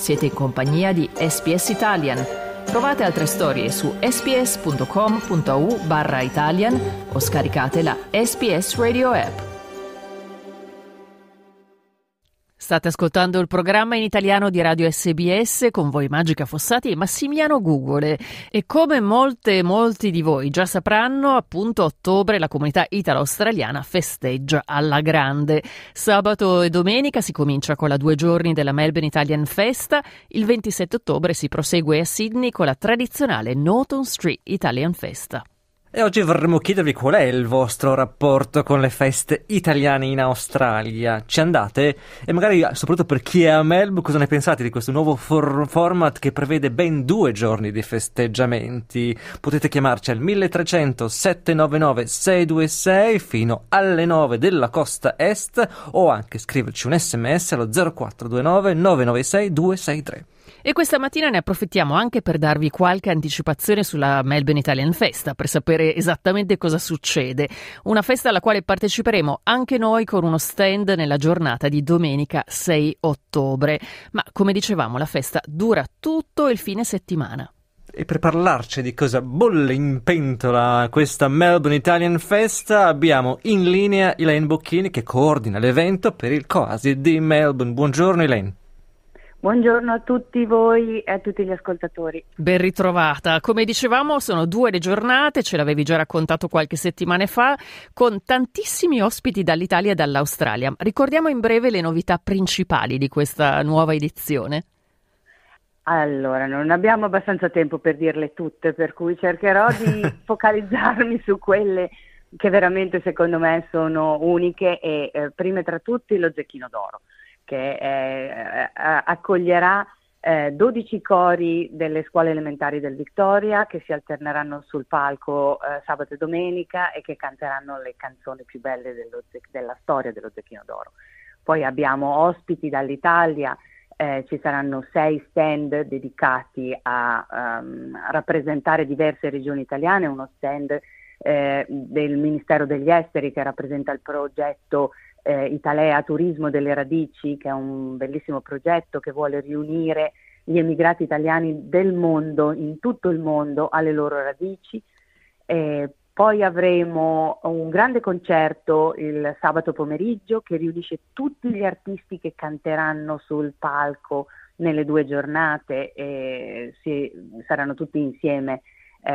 Siete in compagnia di SBS Italian. Trovate altre storie su sbs.com.au/Italian o scaricate la SBS Radio app. State ascoltando il programma in italiano di Radio SBS, con voi Magica Fossati e Massimiano Google. E come molti di voi già sapranno, appunto a ottobre la comunità italo-australiana festeggia alla grande. Sabato e domenica si comincia con la 2 giorni della Melbourne Italian Festa, il 27 ottobre si prosegue a Sydney con la tradizionale Norton Street Italian Festa. E oggi vorremmo chiedervi qual è il vostro rapporto con le feste italiane in Australia. Ci andate? E magari, soprattutto per chi è a Melbourne, cosa ne pensate di questo nuovo format che prevede ben 2 giorni di festeggiamenti? Potete chiamarci al 1300 799 626 fino alle 9 della costa est, o anche scriverci un SMS allo 0429 996 263. E questa mattina ne approfittiamo anche per darvi qualche anticipazione sulla Melbourne Italian Festa, per sapere esattamente cosa succede. Una festa alla quale parteciperemo anche noi con uno stand nella giornata di domenica 6 ottobre. Ma come dicevamo, la festa dura tutto il fine settimana. E per parlarci di cosa bolle in pentola questa Melbourne Italian Festa abbiamo in linea Elaine Bocchini, che coordina l'evento per il Coasi di Melbourne. Buongiorno Elaine. Buongiorno a tutti voi e a tutti gli ascoltatori. Ben ritrovata. Come dicevamo, sono 2 le giornate, ce l'avevi già raccontato qualche settimana fa, con tantissimi ospiti dall'Italia e dall'Australia. Ricordiamo in breve le novità principali di questa nuova edizione. Allora, non abbiamo abbastanza tempo per dirle tutte, per cui cercherò di focalizzarmi su quelle che veramente secondo me sono uniche e prime tra tutti lo Zecchino d'Oro, che accoglierà 12 cori delle scuole elementari del Victoria che si alterneranno sul palco sabato e domenica e che canteranno le canzoni più belle della storia dello Zecchino d'Oro. Poi abbiamo ospiti dall'Italia, ci saranno 6 stand dedicati a rappresentare diverse regioni italiane, uno stand del Ministero degli Esteri che rappresenta il progetto Italia Turismo delle Radici, che è un bellissimo progetto che vuole riunire gli emigrati italiani del mondo, in tutto il mondo, alle loro radici. Poi avremo un grande concerto il sabato pomeriggio che riunisce tutti gli artisti che canteranno sul palco nelle 2 giornate e saranno tutti insieme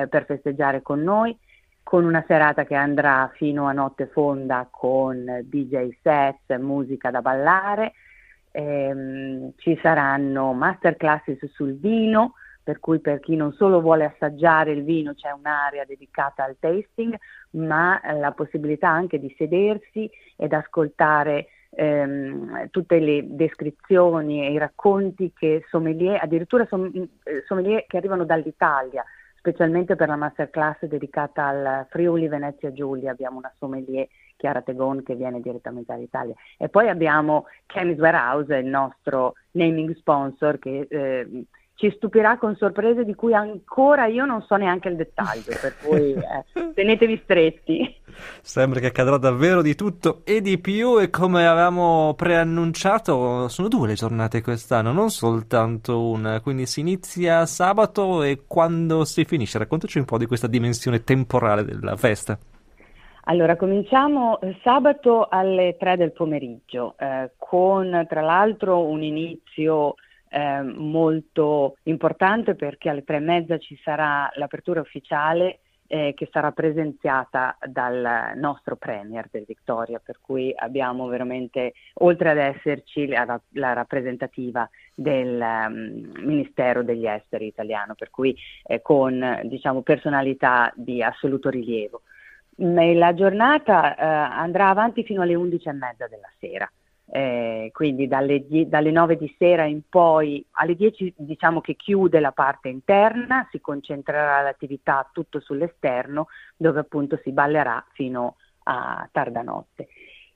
per festeggiare con noi, con una serata che andrà fino a notte fonda con DJ sets, musica da ballare. Ci saranno masterclasses sul vino, per cui per chi non solo vuole assaggiare il vino c'è un'area dedicata al tasting, ma la possibilità anche di sedersi ed ascoltare tutte le descrizioni e i racconti che sommelier, addirittura sommelier che arrivano dall'Italia, specialmente per la masterclass dedicata al Friuli Venezia Giulia. Abbiamo una sommelier, Chiara Tegon, che viene direttamente dall'Italia. E poi abbiamo Chemist Warehouse, il nostro naming sponsor, che ci stupirà con sorprese di cui ancora io non so neanche il dettaglio, per cui tenetevi stretti. Sembra che accadrà davvero di tutto e di più, e come avevamo preannunciato sono 2 le giornate quest'anno, non soltanto una, quindi si inizia sabato e quando si finisce? Raccontaci un po' di questa dimensione temporale della festa. Allora, cominciamo sabato alle 3 del pomeriggio con tra l'altro un inizio molto importante, perché alle 3:30 ci sarà l'apertura ufficiale che sarà presenziata dal nostro Premier del Victoria, per cui abbiamo veramente, oltre ad esserci la rappresentativa del Ministero degli Esteri italiano, per cui con diciamo personalità di assoluto rilievo. La giornata andrà avanti fino alle 11:30 della sera. Quindi dalle 9 di sera in poi, alle 10 diciamo che chiude la parte interna, si concentrerà l'attività tutto sull'esterno, dove appunto si ballerà fino a tarda notte.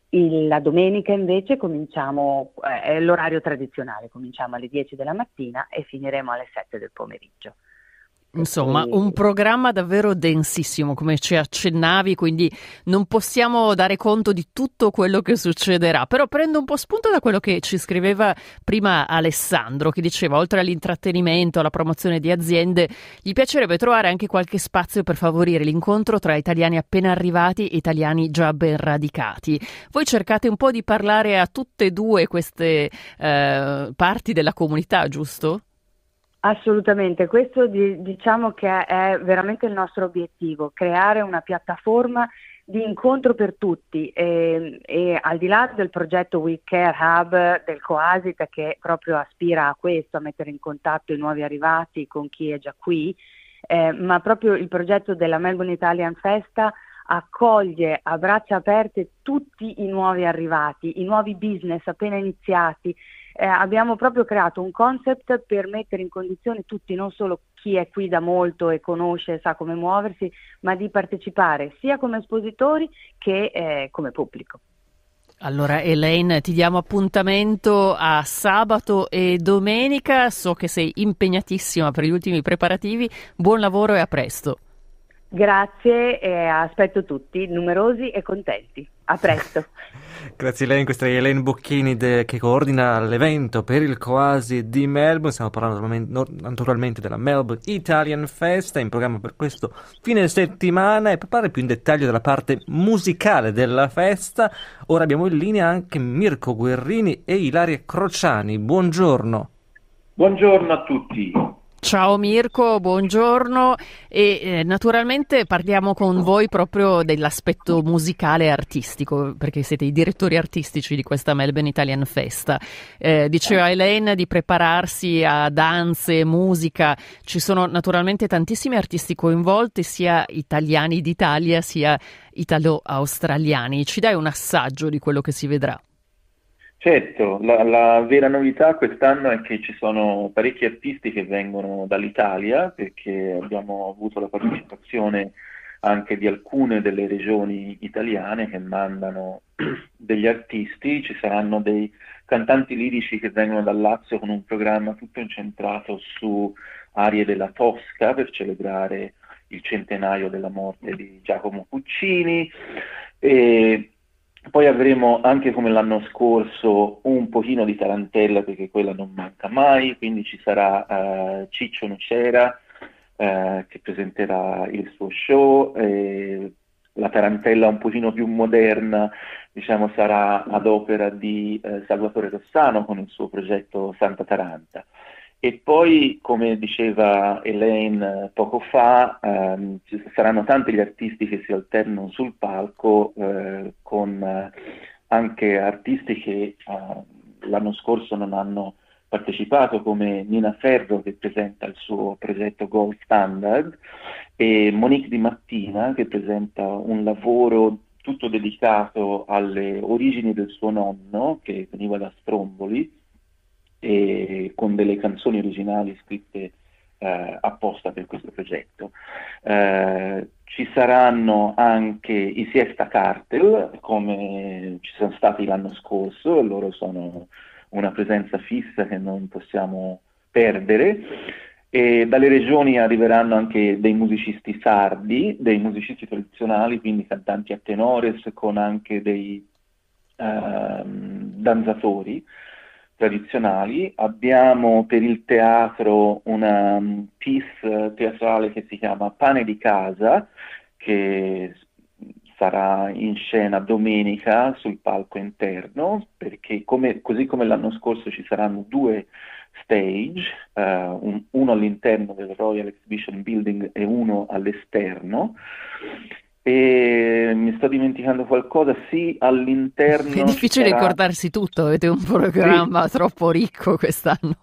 La domenica invece cominciamo, è l'orario tradizionale, cominciamo alle 10 della mattina e finiremo alle 7 del pomeriggio. Insomma, un programma davvero densissimo, come ci accennavi, quindi non possiamo dare conto di tutto quello che succederà, però prendo un po' spunto da quello che ci scriveva prima Alessandro, che diceva oltre all'intrattenimento, alla promozione di aziende, gli piacerebbe trovare anche qualche spazio per favorire l'incontro tra italiani appena arrivati e italiani già ben radicati. Voi cercate un po' di parlare a tutte e due queste parti della comunità, giusto? Assolutamente, questo diciamo che è veramente il nostro obiettivo, creare una piattaforma di incontro per tutti e al di là del progetto We Care Hub del Coasi, che proprio aspira a questo, a mettere in contatto i nuovi arrivati con chi è già qui, ma proprio il progetto della Melbourne Italian Festa accoglie a braccia aperte tutti i nuovi arrivati, i nuovi business appena iniziati. Abbiamo proprio creato un concept per mettere in condizione tutti, non solo chi è qui da molto e conosce e sa come muoversi, ma di partecipare sia come espositori che come pubblico. Allora Elaine, ti diamo appuntamento a sabato e domenica, so che sei impegnatissima per gli ultimi preparativi, buon lavoro e a presto. Grazie e aspetto tutti, numerosi e contenti. A presto. Grazie Elaine, questa è Elaine Bocchini che coordina l'evento per il Coasi di Melbourne. Stiamo parlando naturalmente della Melbourne Italian Festa, in programma per questo fine settimana, e per parlare più in dettaglio della parte musicale della festa ora abbiamo in linea anche Mirko Guerrini e Ilaria Crociani. Buongiorno. Buongiorno a tutti. Ciao Mirko, buongiorno, e naturalmente parliamo con voi proprio dell'aspetto musicale e artistico, perché siete i direttori artistici di questa Melbourne Italian Festa. Diceva Elaine di prepararsi a danze, musica, ci sono naturalmente tantissimi artisti coinvolti, sia italiani d'Italia sia italo-australiani. Ci dai un assaggio di quello che si vedrà? Certo, la vera novità quest'anno è che ci sono parecchi artisti che vengono dall'Italia, perché abbiamo avuto la partecipazione anche di alcune delle regioni italiane che mandano degli artisti. Ci saranno dei cantanti lirici che vengono dal Lazio con un programma tutto incentrato su aree della Tosca per celebrare il centenario della morte di Giacomo Puccini, e poi avremo anche, come l'anno scorso, un pochino di tarantella, perché quella non manca mai, quindi ci sarà Ciccio Nocera che presenterà il suo show, la tarantella un pochino più moderna, diciamo, sarà ad opera di Salvatore Rossano con il suo progetto Santa Taranta. E poi, come diceva Elaine poco fa, ci saranno tanti gli artisti che si alternano sul palco, con anche artisti che l'anno scorso non hanno partecipato, come Nina Ferro che presenta il suo progetto Gold Standard, e Monique Di Mattina che presenta un lavoro tutto dedicato alle origini del suo nonno, che veniva da Stromboli, e con delle canzoni originali scritte apposta per questo progetto. Ci saranno anche i Siesta Cartel, come ci sono stati l'anno scorso, loro sono una presenza fissa che non possiamo perdere, e dalle regioni arriveranno anche dei musicisti sardi, dei musicisti tradizionali, quindi cantanti a tenores con anche dei danzatori tradizionali. Abbiamo per il teatro una pièce teatrale che si chiama Pane di casa, che sarà in scena domenica sul palco interno, perché così come l'anno scorso ci saranno due stage, uno all'interno del Royal Exhibition Building e uno all'esterno. E mi sto dimenticando qualcosa, sì, all'interno... È difficile ricordarsi tutto, avete un programma troppo ricco quest'anno.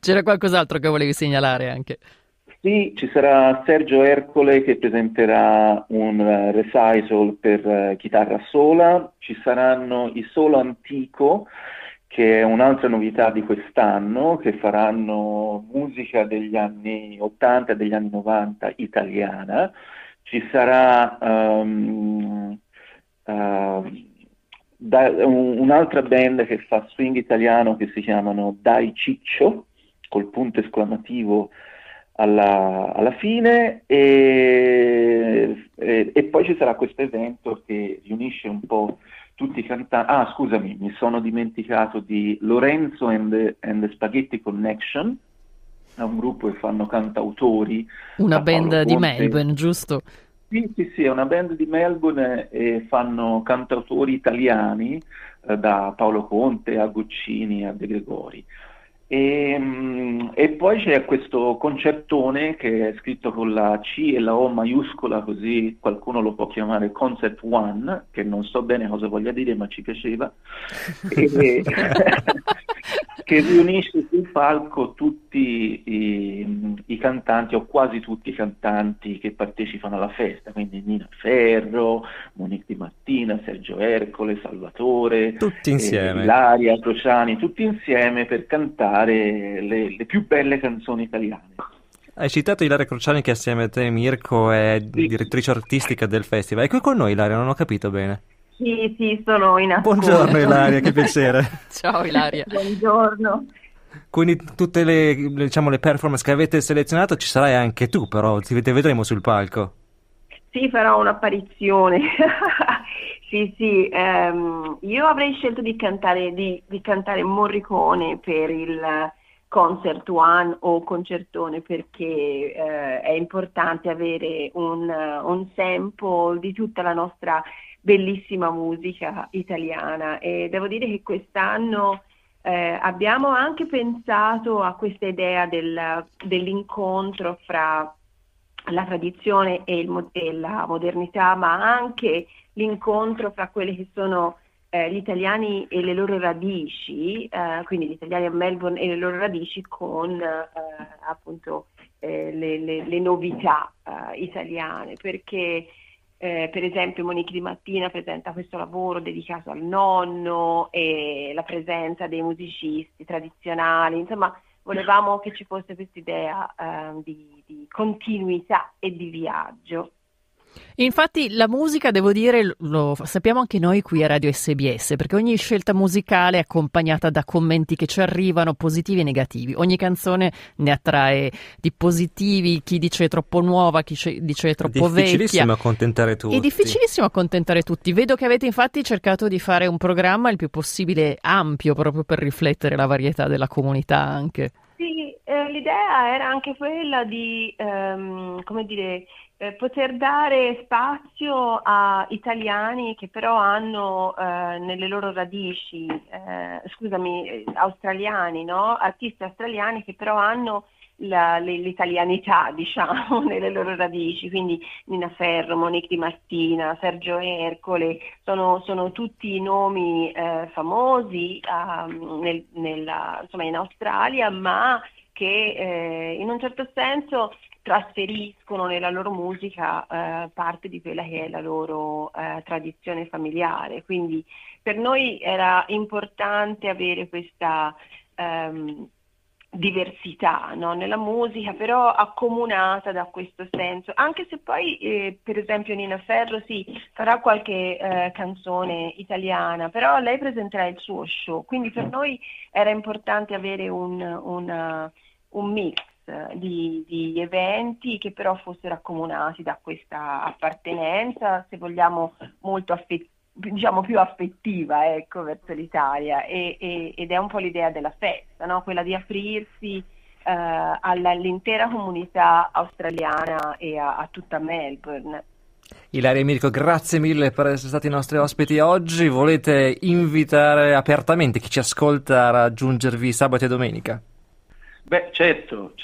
C'era qualcos'altro che volevi segnalare anche? Sì, ci sarà Sergio Ercole che presenterà un recital per chitarra sola, ci saranno i Solo Antico, che è un'altra novità di quest'anno, che faranno musica degli anni 80 e degli anni 90 italiana. Ci sarà un'altra band che fa swing italiano, che si chiamano Dai Ciccio, col punto esclamativo alla fine, e poi ci sarà questo evento che riunisce un po' tutti i cantanti. Ah, scusami, mi sono dimenticato di Lorenzo and the Spaghetti Connection, è un gruppo che fanno cantautori. Una band di Melbourne, giusto? Sì, è una band di Melbourne e fanno cantautori italiani, da Paolo Conte a Guccini a De Gregori. E poi c'è questo concertone che è scritto con la C e la O maiuscola, così qualcuno lo può chiamare Concept One, che non so bene cosa voglia dire, ma ci piaceva, che riunisce sul palco tutti i cantanti, o quasi tutti i cantanti che partecipano alla festa, quindi Nina Ferro, Monique Di Mattina, Sergio Ercole, Salvatore, tutti insieme, Ilaria Crociani, tutti insieme per cantare le più belle canzoni italiane. Hai citato Ilaria Crociani, che assieme a te, Mirko, è direttrice artistica del festival. È qui con noi, Ilaria, non ho capito bene. Sì, sono in ascolto. Buongiorno Ilaria, che piacere. Ciao Ilaria. Buongiorno. Quindi tutte le performance che avete selezionato ci sarai anche tu, però ti vedremo sul palco. Sì, farò un'apparizione. Sì, io avrei scelto di cantare Morricone per il Concert One o concertone, perché è importante avere un sample di tutta la nostra bellissima musica italiana, e devo dire che quest'anno abbiamo anche pensato a questa idea dell'incontro fra la tradizione e la modernità, ma anche l'incontro fra quelli che sono gli italiani e le loro radici, quindi gli italiani a Melbourne e le loro radici, con appunto le novità italiane, perché per esempio Monique Di Mattina presenta questo lavoro dedicato al nonno e la presenza dei musicisti tradizionali, insomma volevamo che ci fosse questa idea di continuità e di viaggio. Infatti la musica, devo dire, lo sappiamo anche noi qui a Radio SBS, perché ogni scelta musicale è accompagnata da commenti che ci arrivano, positivi e negativi. Ogni canzone ne attrae di positivi, chi dice è troppo nuova, chi dice è troppo vecchia. È difficilissimo accontentare tutti. Vedo che avete infatti cercato di fare un programma il più possibile ampio, proprio per riflettere la varietà della comunità anche. Sì, l'idea era anche quella di, poter dare spazio a italiani che però hanno nelle loro radici, australiani, no? Artisti australiani che però hanno l'italianità, diciamo, nelle loro radici, quindi Nina Ferro, Monique Di Martina, Sergio Ercole, sono tutti nomi famosi in Australia, ma che in un certo senso trasferiscono nella loro musica parte di quella che è la loro tradizione familiare. Quindi per noi era importante avere questa diversità, no? Nella musica, però accomunata da questo senso, anche se poi per esempio Nina Ferro farà qualche canzone italiana, però lei presenterà il suo show, quindi per noi era importante avere un mix di eventi che però fossero accomunati da questa appartenenza, se vogliamo molto più affettiva, ecco, verso l'Italia, ed è un po' l'idea della festa, no? Quella di aprirsi all'intera comunità australiana e a tutta Melbourne. Ilaria e Mirko, grazie mille per essere stati i nostri ospiti oggi. Volete invitare apertamente chi ci ascolta a raggiungervi sabato e domenica? Beh, certo,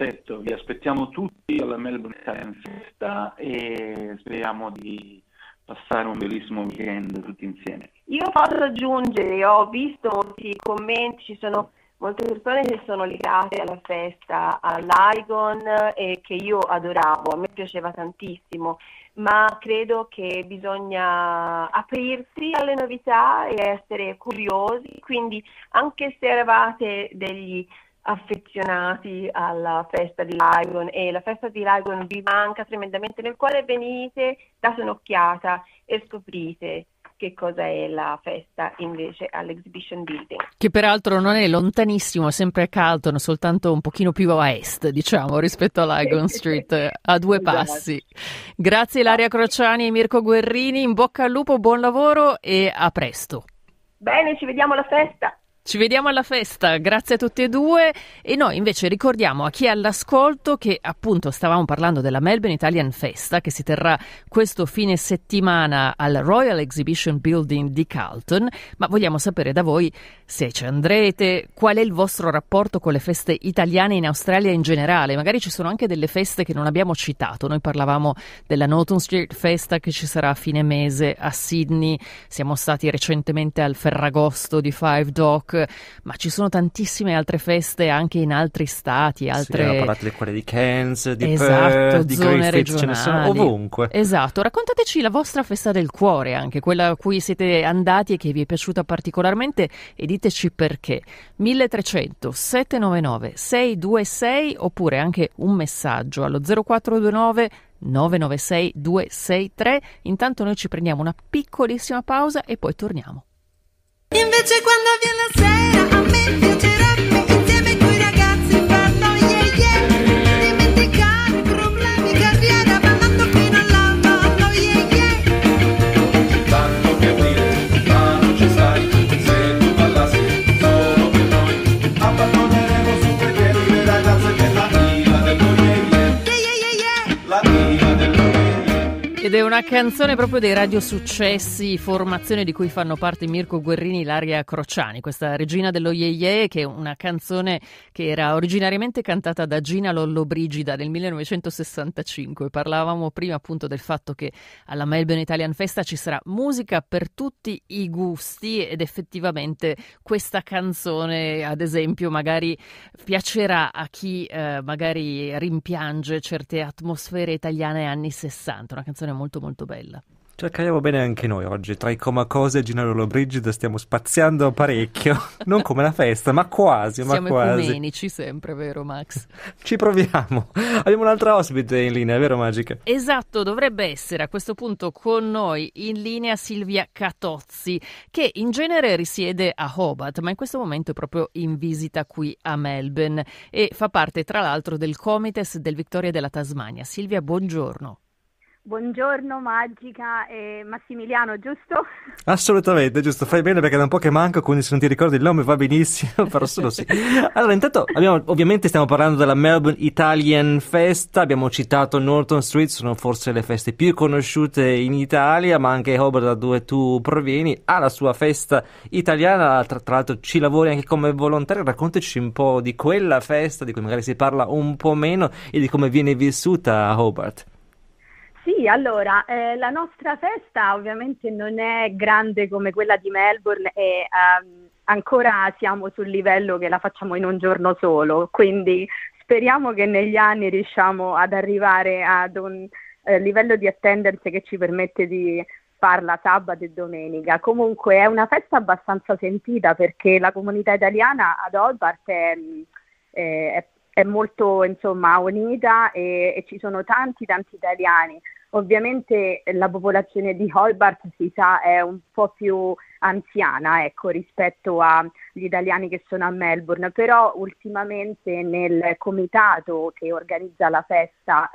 vi aspettiamo tutti alla Melbourne Italian Festa e speriamo di passare un bellissimo weekend tutti insieme. Io posso aggiungere, ho visto molti commenti, ci sono molte persone che sono legate alla festa, a Lygon, e che io adoravo, a me piaceva tantissimo, ma credo che bisogna aprirsi alle novità e essere curiosi, quindi anche se eravate degli affezionati alla festa di Lygon e la festa di Lygon vi manca tremendamente nel cuore, venite, date un'occhiata e scoprite che cosa è la festa invece all'Exhibition Building. Che peraltro non è lontanissimo, sempre a Carlton, soltanto un pochino più a est, diciamo, rispetto a Lygon Street, a due passi. Grazie Ilaria Crociani e Mirko Guerrini, in bocca al lupo, buon lavoro e a presto. Bene, ci vediamo alla festa. Ci vediamo alla festa, grazie a tutti e due, e noi invece ricordiamo a chi è all'ascolto che appunto stavamo parlando della Melbourne Italian Festa che si terrà questo fine settimana al Royal Exhibition Building di Carlton, ma vogliamo sapere da voi se ci andrete, qual è il vostro rapporto con le feste italiane in Australia in generale, magari ci sono anche delle feste che non abbiamo citato, noi parlavamo della Norton Street Festa che ci sarà a fine mese a Sydney, siamo stati recentemente al Ferragosto di Five Dock, ma ci sono tantissime altre feste anche in altri stati, altre... Sì, abbiamo parlato di quelle di Cairns, di Perth, di zone regionali, ce ne sono ovunque. Esatto, raccontateci la vostra festa del cuore anche, quella a cui siete andati e che vi è piaciuta particolarmente e diteci perché. 1300 799 626 oppure anche un messaggio allo 0429 996 263. Intanto noi ci prendiamo una piccolissima pausa e poi torniamo. Invece quando viene la sera a me piacerebbe insieme coi ragazzi far noi dimenticare problemi, carriera, ballando fino all'alba, noi tanto che dire, ma non ci sai, se tu ballassi solo per noi abbandoneremo super che le ragazze che la diva del momento, la diva del momento. Ed è una canzone proprio dei radiosuccessi, formazione di cui fanno parte Mirko Guerrini e Ilaria Crociani, questa regina dello Ye Ye, che è una canzone che era originariamente cantata da Gina Lollobrigida nel 1965. Parlavamo prima appunto del fatto che alla Melbourne Italian Festa ci sarà musica per tutti i gusti ed effettivamente questa canzone, ad esempio, magari piacerà a chi magari rimpiange certe atmosfere italiane anni 60, una canzone molto molto bella. Cercariamo bene anche noi oggi, tra i Comacose e Gina Lollobrigida stiamo spaziando parecchio, non come la festa, ma quasi, ma siamo quasi. Siamo ecumenici sempre, vero Max? Ci proviamo. Abbiamo un'altra ospite in linea, vero Magica? Esatto, dovrebbe essere a questo punto con noi in linea Silvia Catozzi, che in genere risiede a Hobart, ma in questo momento è proprio in visita qui a Melbourne e fa parte tra l'altro del Comites del Victoria della Tasmania. Silvia, buongiorno. Buongiorno Magica e Massimiliano, giusto? Assolutamente, giusto, fai bene perché da un po' che manco, quindi se non ti ricordi il nome va benissimo, farò solo sì. Allora intanto ovviamente stiamo parlando della Melbourne Italian Festa, abbiamo citato Norton Street, sono forse le feste più conosciute in Italia, ma anche Hobart, da dove tu provieni, ha la sua festa italiana, tra l'altro ci lavori anche come volontario, raccontaci un po' di quella festa di cui magari si parla un po' meno e di come viene vissuta a Hobart. Sì, allora, la nostra festa ovviamente non è grande come quella di Melbourne e ancora siamo sul livello che la facciamo in un giorno solo, quindi speriamo che negli anni riusciamo ad arrivare ad un livello di attendance che ci permette di farla sabato e domenica. Comunque è una festa abbastanza sentita perché la comunità italiana ad Hobart è molto insomma unita e ci sono tanti italiani. Ovviamente la popolazione di Hobart si sa è un po' più anziana, ecco, rispetto agli italiani che sono a Melbourne, però ultimamente nel comitato che organizza la festa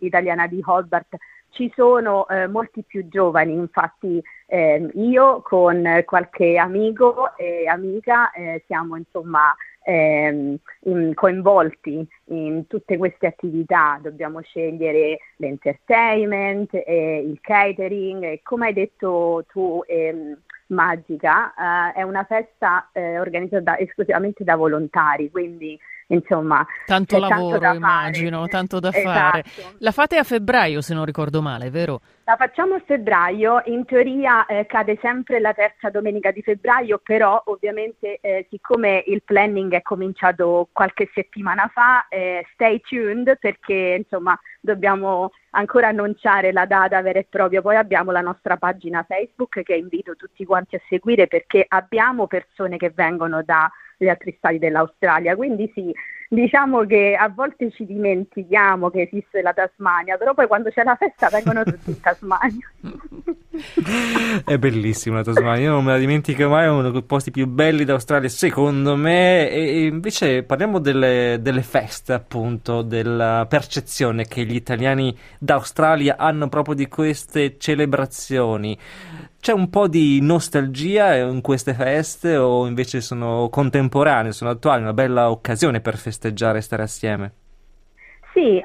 italiana di Hobart ci sono molti più giovani, infatti io con qualche amico e amica siamo insomma coinvolti in tutte queste attività, dobbiamo scegliere l'entertainment, il catering e come hai detto tu Magica è una festa organizzata esclusivamente da volontari, quindi insomma tanto lavoro, tanto immagino, tanto da fare. La fate a febbraio se non ricordo male, vero? La facciamo a febbraio, in teoria cade sempre la terza domenica di febbraio, però ovviamente siccome il planning è cominciato qualche settimana fa, stay tuned perché insomma dobbiamo ancora annunciare la data vera e propria. Poi abbiamo la nostra pagina Facebook che invito tutti quanti a seguire perché abbiamo persone che vengono dagli altri stati dell'Australia, quindi sì. Diciamo che a volte ci dimentichiamo che esiste la Tasmania, però poi quando c'è la festa vengono tutti in Tasmania. È bellissima la Tasmania, io non me la dimentico mai, è uno dei posti più belli d'Australia secondo me. E invece parliamo delle feste, appunto, della percezione che gli italiani d'Australia hanno proprio di queste celebrazioni. C'è un po' di nostalgia in queste feste o invece sono contemporanee, sono attuali, una bella occasione per festeggiare e stare assieme? Sì,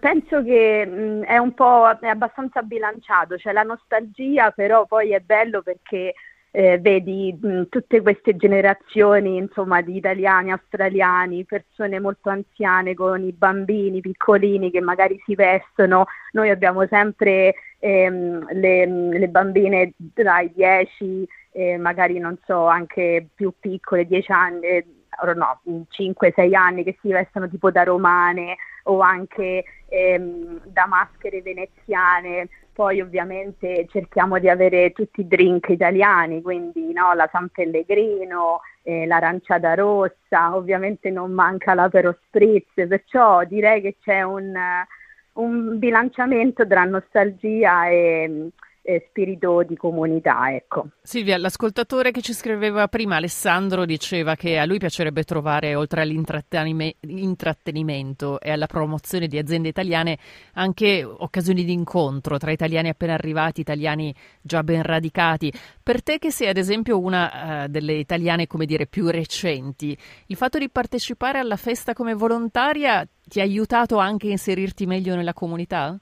penso che è un po' abbastanza bilanciato, c'è la nostalgia, però poi è bello perché vedi tutte queste generazioni, insomma, di italiani, australiani, persone molto anziane con i bambini piccolini che magari si vestono. Noi abbiamo sempre le bambine dai 10, magari non so, anche più piccole, 10 anni, no, 5-6 anni, che si vestono tipo da romane o anche da maschere veneziane. Poi ovviamente cerchiamo di avere tutti i drink italiani, quindi no, la San Pellegrino, l'aranciata rossa, ovviamente non manca l'apero spritz, perciò direi che c'è un bilanciamento tra nostalgia e spirito di comunità, ecco. Silvia, l'ascoltatore che ci scriveva prima, Alessandro, diceva che a lui piacerebbe trovare, oltre all'intrattenimento e alla promozione di aziende italiane, anche occasioni di incontro tra italiani appena arrivati, italiani già ben radicati. Per te che sei ad esempio una delle italiane, come dire, più recenti, il fatto di partecipare alla festa come volontaria ti ha aiutato anche a inserirti meglio nella comunità?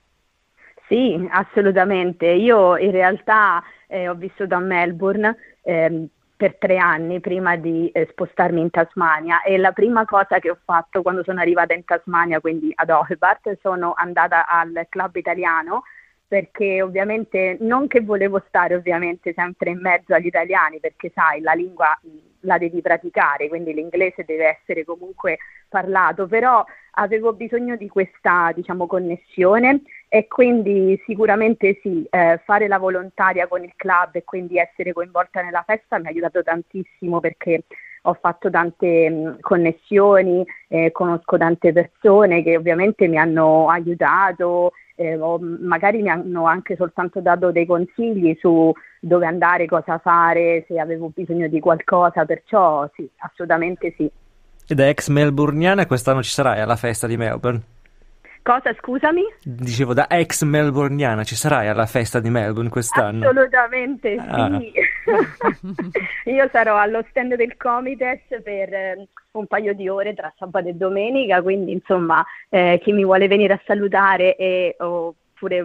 Sì, assolutamente. Io in realtà ho vissuto a Melbourne per 3 anni prima di spostarmi in Tasmania, e la prima cosa che ho fatto quando sono arrivata in Tasmania, quindi ad Hobart, sono andata al club italiano, perché ovviamente non che volevo stare ovviamente sempre in mezzo agli italiani, perché sai, la lingua la devi praticare, quindi l'inglese deve essere comunque parlato, però avevo bisogno di questa, diciamo, connessione. E quindi sicuramente sì, fare la volontaria con il club e quindi essere coinvolta nella festa mi ha aiutato tantissimo, perché ho fatto tante connessioni, conosco tante persone che ovviamente mi hanno aiutato, o magari mi hanno anche soltanto dato dei consigli su dove andare, cosa fare, se avevo bisogno di qualcosa, perciò sì, assolutamente sì. Ed è ex melburniana, quest'anno ci sarai alla festa di Melbourne? Cosa, scusami? Dicevo, da ex melburniana ci sarai alla festa di Melbourne quest'anno? Assolutamente sì. Io sarò allo stand del Comites per un paio di ore tra sabato e domenica, quindi insomma chi mi vuole venire a salutare oppure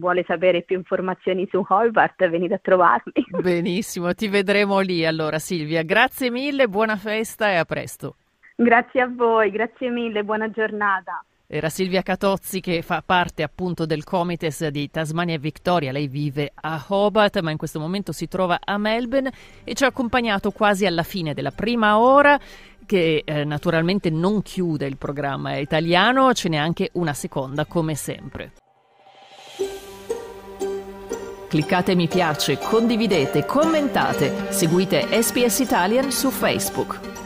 vuole sapere più informazioni su Hobart, venite a trovarmi. Benissimo, ti vedremo lì allora, Silvia. Grazie mille, buona festa e a presto. Grazie a voi, grazie mille, buona giornata. Era Silvia Catozzi, che fa parte appunto del Comites di Tasmania e Victoria. Lei vive a Hobart, ma in questo momento si trova a Melbourne e ci ha accompagnato quasi alla fine della prima ora, che naturalmente non chiude il programma italiano, ce n'è anche una seconda come sempre. Cliccate mi piace, condividete, commentate, seguite SBS Italian su Facebook.